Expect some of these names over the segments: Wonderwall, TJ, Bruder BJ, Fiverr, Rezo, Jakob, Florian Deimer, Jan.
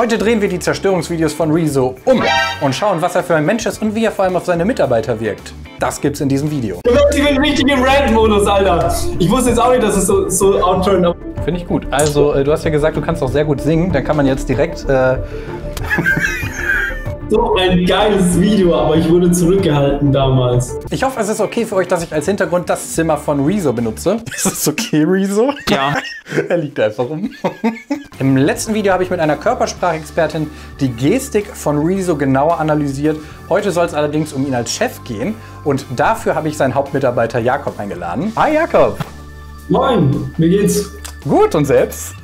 Heute drehen wir die Zerstörungsvideos von Rezo um und schauen, was er für ein Mensch ist und wie er vor allem auf seine Mitarbeiter wirkt. Das gibt's in diesem Video. Du bist im richtigen Rant-Modus, Alter. Ich wusste jetzt auch nicht, dass es so outturnt. Finde ich gut. Also, du hast ja gesagt, du kannst auch sehr gut singen. Dann kann man jetzt direkt... So ein geiles Video, aber ich wurde zurückgehalten damals. Ich hoffe, es ist okay für euch, dass ich als Hintergrund das Zimmer von Rezo benutze. Ist das okay, Rezo? Ja. Er liegt einfach rum. Im letzten Video habe ich mit einer Körpersprachexpertin die Gestik von Rezo genauer analysiert. Heute soll es allerdings um ihn als Chef gehen. Und dafür habe ich seinen Hauptmitarbeiter Jakob eingeladen. Hi Jakob! Moin, wie geht's? Gut, und selbst?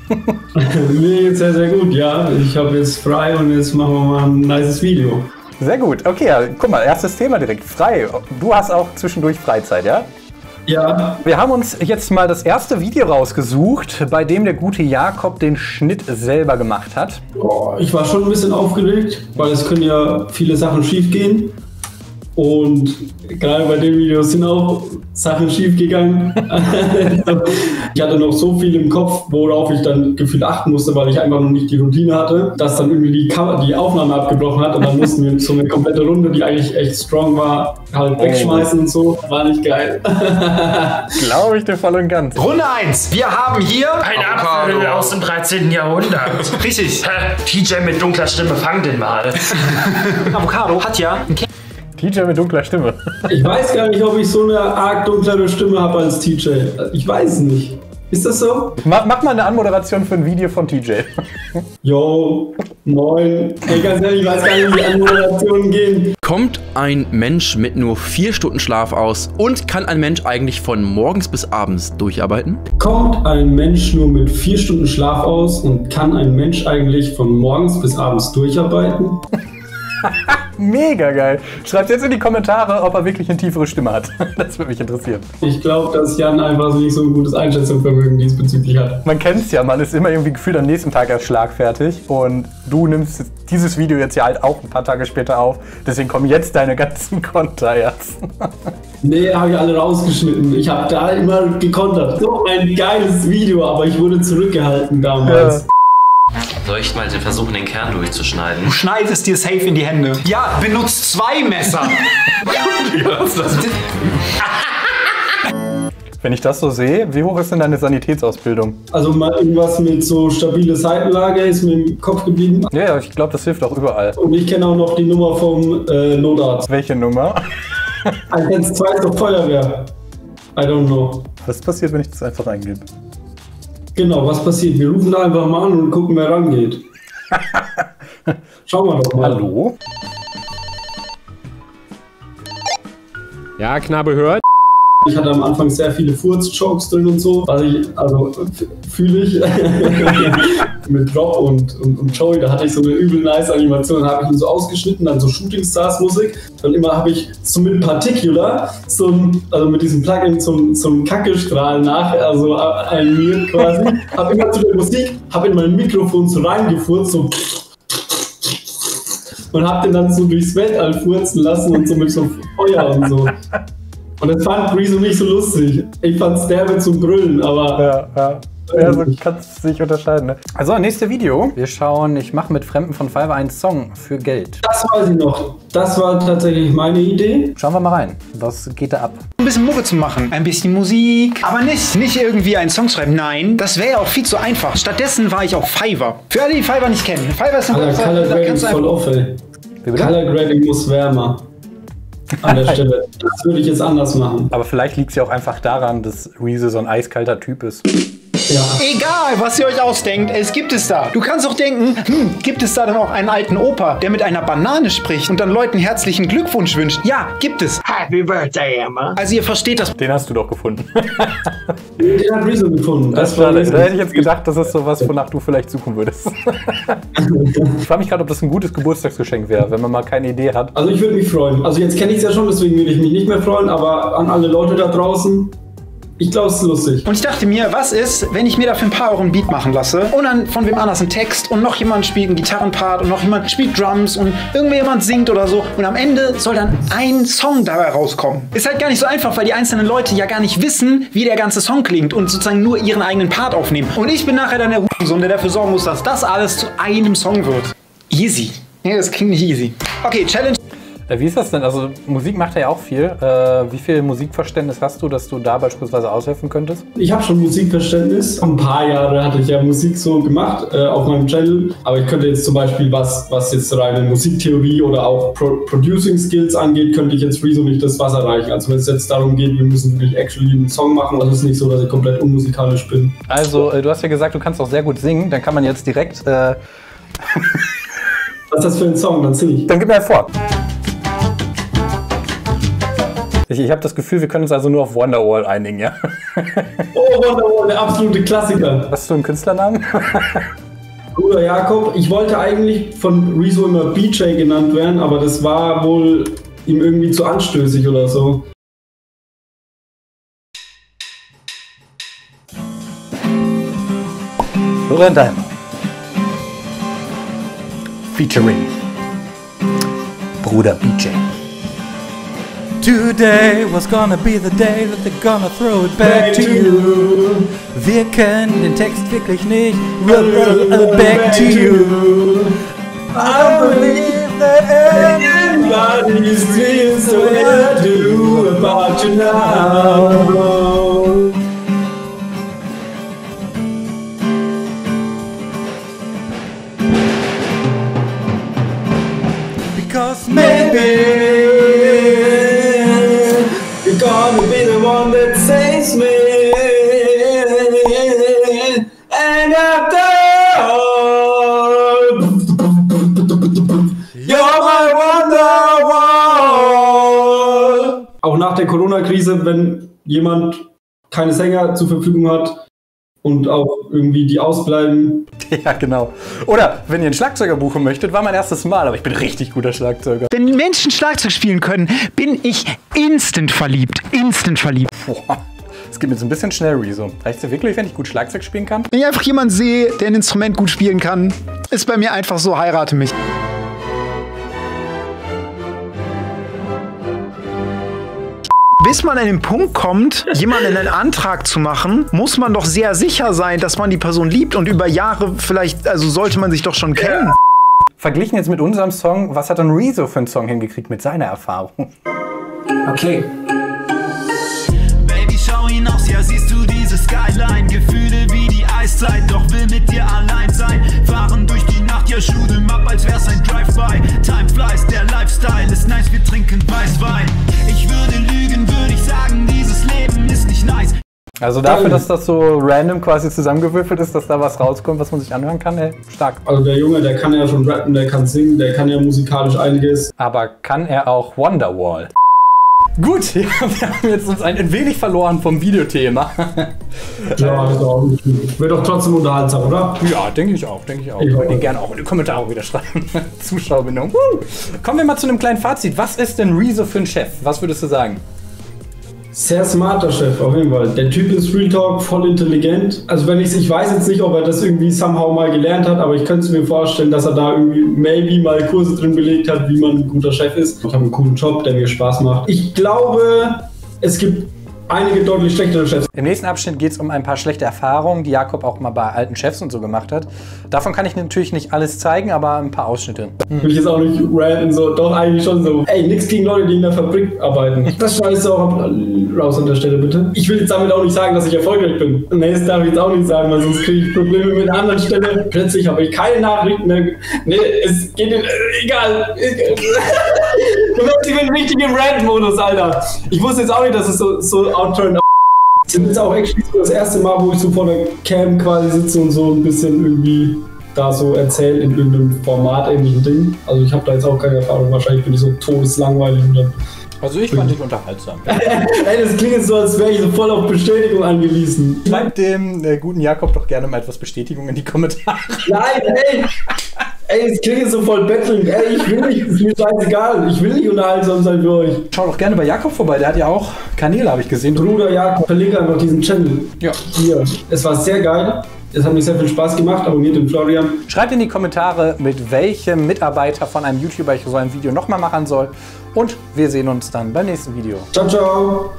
Mir geht's sehr, sehr gut, ja. Ich habe jetzt frei und jetzt machen wir mal ein nices Video. Sehr gut, okay, ja, guck mal, erstes Thema direkt, frei. Du hast auch zwischendurch Freizeit, ja? Ja. Wir haben uns jetzt mal das erste Video rausgesucht, bei dem der gute Jakob den Schnitt selber gemacht hat. Oh, ich war schon ein bisschen aufgeregt, weil es können ja viele Sachen schief gehen. Und gerade bei dem Video sind auch Sachen schief gegangen. Ich hatte noch so viel im Kopf, worauf ich dann gefühlt achten musste, weil ich einfach noch nicht die Routine hatte, dass dann irgendwie die Aufnahme abgebrochen hat und dann mussten wir so eine komplette Runde, die eigentlich echt strong war, halt wegschmeißen und so. War nicht geil. Glaube ich dir voll und ganz. Runde 1. Wir haben hier ein Apfel aus dem 13. Jahrhundert. Richtig. TJ mit dunkler Stimme, fang den mal. Avocado hat ja einen TJ mit dunkler Stimme. Ich weiß gar nicht, ob ich so eine arg dunklere Stimme habe als TJ. Ich weiß nicht. Ist das so? Mach mal eine Anmoderation für ein Video von TJ. Yo, moin. Ey, ganz ehrlich, ich weiß gar nicht, wie Anmoderationen gehen. Kommt ein Mensch mit nur 4 Stunden Schlaf aus und kann ein Mensch eigentlich von morgens bis abends durcharbeiten? Kommt ein Mensch nur mit 4 Stunden Schlaf aus und kann ein Mensch eigentlich von morgens bis abends durcharbeiten? Mega geil. Schreibt jetzt in die Kommentare, ob er wirklich eine tiefere Stimme hat. Das würde mich interessieren. Ich glaube, dass Jan einfach nicht so ein gutes Einschätzungsvermögen diesbezüglich hat. Man kennt es ja, man ist immer irgendwie gefühlt am nächsten Tag erst schlagfertig. Und du nimmst dieses Video jetzt ja halt auch ein paar Tage später auf. Deswegen kommen jetzt deine ganzen Konter jetzt. Nee, habe ich alle rausgeschnitten. Ich habe da immer gekontert. So ein geiles Video, aber ich wurde zurückgehalten damals. Ja. Soll ich mal versuchen, den Kern durchzuschneiden? Du schneidest dir safe in die Hände. Ja, benutzt 2 Messer. Ja, was ist das? Wenn ich das so sehe, wie hoch ist denn deine Sanitätsausbildung? Also mal irgendwas mit so stabile Seitenlage ist mir im Kopf geblieben. Ja, ich glaube, das hilft auch überall. Und ich kenne auch noch die Nummer vom Notarzt. Welche Nummer? 112 ist doch Feuerwehr. I don't know. Was passiert, wenn ich das einfach eingebe? Genau, was passiert? Wir rufen da einfach mal an und gucken, wer rangeht. Schauen wir doch mal. Hallo? Ja, Knabe hört. Ich hatte am Anfang sehr viele Furz-Jokes drin und so. Also fühle ich. Mit Drop und Joey, da hatte ich so eine übel nice Animation. Da habe ich ihn so ausgeschnitten, dann so Shooting-Stars-Musik. Dann immer habe ich so mit Particular, also mit diesem Plugin zum Kackestrahl nach, also animiert quasi. Habe immer zu der Musik, habe in mein Mikrofon so reingefurzt, so. Und habe den dann so durchs Weltall furzen lassen und so mit so Feuer und so. Und das fand Rezo nicht so lustig. Ich fand's derbe zum Brüllen, aber... Ja, ja. Also kannst du dich unterscheiden, ne? Also, nächste Video. Wir schauen, ich mache mit Fremden von Fiverr einen Song für Geld. Das weiß ich noch. Das war tatsächlich meine Idee. Schauen wir mal rein. Was geht da ab? Ein bisschen Mucke zu machen. Ein bisschen Musik. Aber nicht irgendwie einen Song schreiben. Nein, das wäre ja auch viel zu einfach. Stattdessen war ich auf Fiverr. Für alle, die Fiverr nicht kennen. Fiverr ist ein Website, da kannst du einfach... Color Grading voll off, ey. Color Grading muss wärmer. An der Stelle. Das würde ich jetzt anders machen. Aber vielleicht liegt es ja auch einfach daran, dass Rezo so ein eiskalter Typ ist. Ja. Egal, was ihr euch ausdenkt, es gibt es da. Du kannst auch denken, gibt es da dann auch einen alten Opa, der mit einer Banane spricht und dann Leuten herzlichen Glückwunsch wünscht? Ja, gibt es. Happy Birthday, Emma. Also ihr versteht das. Den hast du doch gefunden. Den hat Rezo gefunden. Da hätte ich jetzt gedacht, das ist sowas, wonach du vielleicht suchen würdest. Ich frage mich gerade, ob das ein gutes Geburtstagsgeschenk wäre, wenn man mal keine Idee hat. Also ich würde mich freuen. Also jetzt kenne ich es ja schon, deswegen würde ich mich nicht mehr freuen, aber an alle Leute da draußen, Ich glaube, es ist lustig. Und ich dachte mir, was ist, wenn ich mir dafür ein paar Euro einen Beat machen lasse und dann von wem anders einen Text und noch jemand spielt einen Gitarrenpart und noch jemand spielt Drums und irgendjemand singt oder so und am Ende soll dann ein Song dabei rauskommen. Ist halt gar nicht so einfach, weil die einzelnen Leute ja gar nicht wissen, wie der ganze Song klingt und sozusagen nur ihren eigenen Part aufnehmen. Und ich bin nachher dann der Hurensohn, der dafür sorgen muss, dass das alles zu einem Song wird. Easy. Ja, das klingt nicht easy. Okay, Challenge. Wie ist das denn? Also Musik macht ja auch viel. Wie viel Musikverständnis hast du, dass du da beispielsweise aushelfen könntest? Ich habe schon Musikverständnis. Ein paar Jahre hatte ich ja Musik so gemacht auf meinem Channel. Aber ich könnte jetzt zum Beispiel, was jetzt reine Musiktheorie oder auch Producing Skills angeht, könnte ich jetzt Rezo nicht das Wasser reichen. Also wenn es jetzt darum geht, wir müssen wirklich actually einen Song machen, das ist nicht so, dass ich komplett unmusikalisch bin. Also du hast ja gesagt, du kannst auch sehr gut singen. Dann kann man jetzt direkt... Was ist das für ein Song? Dann sing ich. Dann gib mir einen vor. Ich habe das Gefühl, wir können uns also nur auf Wonderwall einigen, ja? Oh, Wonderwall, der absolute Klassiker. Hast du einen Künstlernamen? Bruder Jakob, ich wollte eigentlich von Rezo immer BJ genannt werden, aber das war wohl ihm irgendwie zu anstößig oder so. Florian Deimer. Featuring Bruder BJ. Today was gonna be the day that they're gonna throw it back to you. Wir kennen den Text wirklich nicht. Back to you. I believe that everybody's dreams so I do about you now. Because maybe gonna be the one that saves me. And after all, you're my Wonderwall. Auch nach der Corona-Krise, wenn jemand keine Sänger zur Verfügung hat und auch irgendwie die ausbleiben. Ja, genau. Oder wenn ihr einen Schlagzeuger buchen möchtet, war mein erstes Mal, aber ich bin richtig guter Schlagzeuger. Wenn Menschen Schlagzeug spielen können, bin ich instant verliebt. Instant verliebt. Boah, das geht mir jetzt ein bisschen schnell, Rezo. Reicht's dir wirklich, wenn ich gut Schlagzeug spielen kann? Wenn ich einfach jemanden sehe, der ein Instrument gut spielen kann, ist bei mir einfach so, heirate mich. Bis man an den Punkt kommt, jemanden einen Antrag zu machen, muss man doch sehr sicher sein, dass man die Person liebt und über Jahre vielleicht, also sollte man sich doch schon kennen. Verglichen jetzt mit unserem Song, was hat denn Rezo für einen Song hingekriegt mit seiner Erfahrung? Okay. Baby, schau hinaus, ja siehst du diese Skyline, Gefühle wie die Eiszeit, doch will mit dir allein sein, fahren durch die Nacht, ja schudeln ab, als wär's ein Drive-By, Time flies, der Lifestyle ist nice, wir trinken Weißwein, ich würde lügen, also dafür, dass das so random quasi zusammengewürfelt ist, dass da was rauskommt, was man sich anhören kann, ey, stark. Also der Junge, der kann ja schon rappen, der kann singen, der kann ja musikalisch einiges. Aber kann er auch Wonderwall? Gut, ja, wir haben jetzt uns ein wenig verloren vom Videothema. Ja, wird doch trotzdem unterhaltsam, oder? Ja, denke ich auch, denke ich auch. Ich würde den gerne auch in die Kommentare wieder schreiben. Zuschauerbindung. Kommen wir mal zu einem kleinen Fazit. Was ist denn Rezo für ein Chef? Was würdest du sagen? Sehr smarter Chef, auf jeden Fall. Der Typ ist Real Talk, voll intelligent. Also wenn ich weiß jetzt nicht, ob er das irgendwie somehow mal gelernt hat, aber ich könnte es mir vorstellen, dass er da irgendwie maybe mal Kurse drin belegt hat, wie man ein guter Chef ist. Ich habe einen coolen Job, der mir Spaß macht. Ich glaube, es gibt einige deutlich schlechtere Chefs. Im nächsten Abschnitt geht es um ein paar schlechte Erfahrungen, die Jakob auch mal bei alten Chefs und so gemacht hat. Davon kann ich natürlich nicht alles zeigen, aber ein paar Ausschnitte. Will ich jetzt auch nicht ranten, so, doch eigentlich schon so. Ey, nichts gegen Leute, die in der Fabrik arbeiten. Das scheiße auch raus an der Stelle, bitte. Ich will jetzt damit auch nicht sagen, dass ich erfolgreich bin. Nee, das darf ich jetzt auch nicht sagen, weil sonst kriege ich Probleme mit einer anderen Stelle. Plötzlich habe ich keine Nachrichten mehr. Nee, es geht in, egal. Ich bin richtig im Rant-Modus, Alter. Ich wusste jetzt auch nicht, dass es so outturn. Das ist auch echt das erste Mal, wo ich so vor der Cam quasi sitze und so ein bisschen irgendwie da so erzählt in irgendeinem Format, ähnlichen Ding. Also ich habe da jetzt auch keine Erfahrung. Wahrscheinlich bin ich so todeslangweilig. Und dann also ich fand dich unterhaltsam. Ey, das klingt so, als wäre ich so voll auf Bestätigung angewiesen. Schreibt dem guten Jakob doch gerne mal etwas Bestätigung in die Kommentare. Nein, ey! Ey, es klingt jetzt so voll betteln. Ey, ich will nicht, ist mir scheißegal. Ich will nicht unterhaltsam sein für euch. Schaut doch gerne bei Jakob vorbei, der hat ja auch Kanäle, habe ich gesehen. Bruder Jakob, verlinke einfach diesen Channel. Ja. Hier. Es war sehr geil. Es hat mir sehr viel Spaß gemacht. Abonniert den Florian. Schreibt in die Kommentare, mit welchem Mitarbeiter von einem YouTuber ich so ein Video nochmal machen soll. Und wir sehen uns dann beim nächsten Video. Ciao, ciao.